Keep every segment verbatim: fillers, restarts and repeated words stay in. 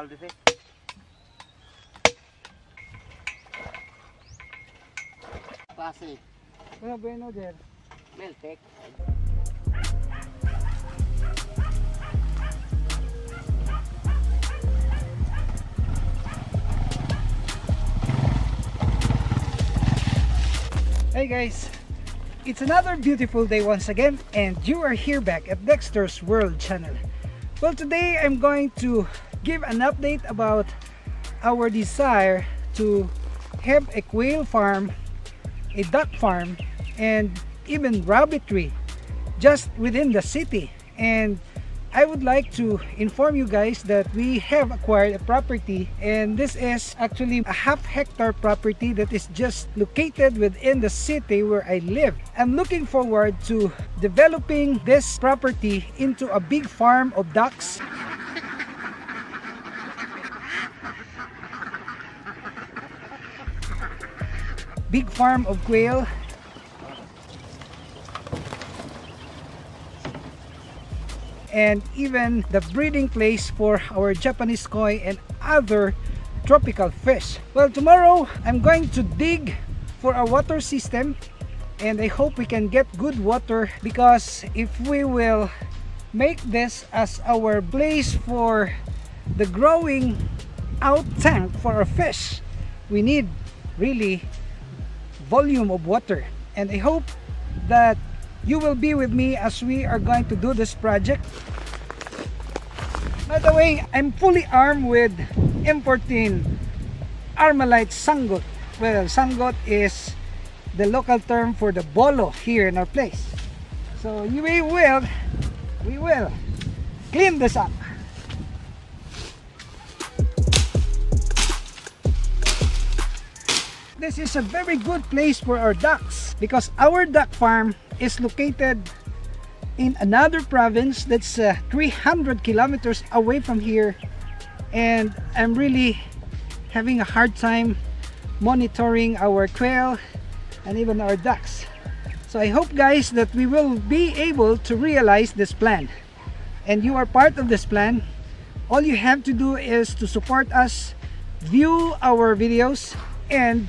Galvez eh. Pase. Bueno, bueno, there. Meltek. Hey guys, it's another beautiful day once again, and you are here back at Dexter's World channel. Well, today I'm going to give an update about our desire to have a quail farm, a duck farm, and even rabbitry just within the city. And I would like to inform you guys that we have acquired a property, and this is actually a half hectare property that is just located within the city where I live. I'm looking forward to developing this property into a big farm of ducks. Big farm of quail. And even the breeding place for our Japanese koi and other tropical fish. Well, tomorrow I'm going to dig for a water system, and I hope we can get good water, because if we will make this as our place for the growing out tank for our fish, we need really volume of water. And I hope that you will be with me as we are going to do this project. By the way, I'm fully armed with M fourteen Armalite sanggot. Well, sanggot is the local term for the bolo here in our place. So we will, we will clean this up. This is a very good place for our ducks, because our duck farm is located in another province that's uh, three hundred kilometers away from here, and I'm really having a hard time monitoring our quail and even our ducks. So I hope, guys, that we will be able to realize this plan, and you are part of this plan. All you have to do is to support us, view our videos, and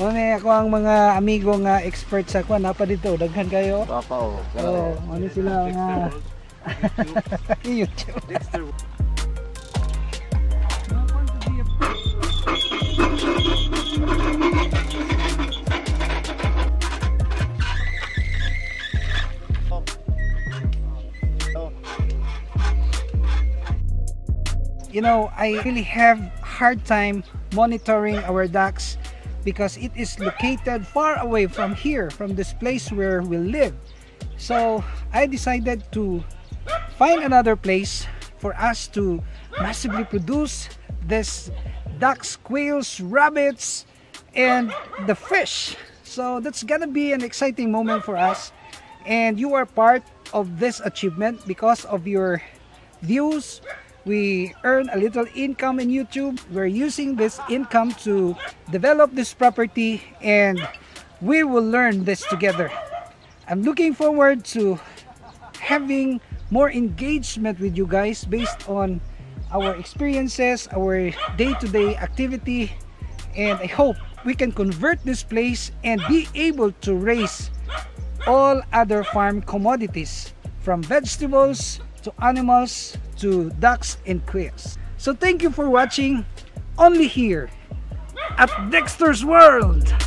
Mao ni ako ang mga amigo nga expert sa kuan apa dito, daghan kayo. Papa o. Oh, mao ni sila nga YouTube. YouTube. You know, I really have hard time monitoring our ducks because it is located far away from here, from this place where we live. So I decided to find another place for us to massively produce this ducks, quails, rabbits, and the fish. So that's gonna be an exciting moment for us, and you are part of this achievement. Because of your views, we earn a little income in YouTube. We're using this income to develop this property, and we will learn this together. I'm looking forward to having more engagement with you guys based on our experiences, our day-to-day activity, and I hope we can convert this place and be able to raise all other farm commodities, from vegetables to animals to ducks and quails. So thank you for watching, only here at Dexter's World.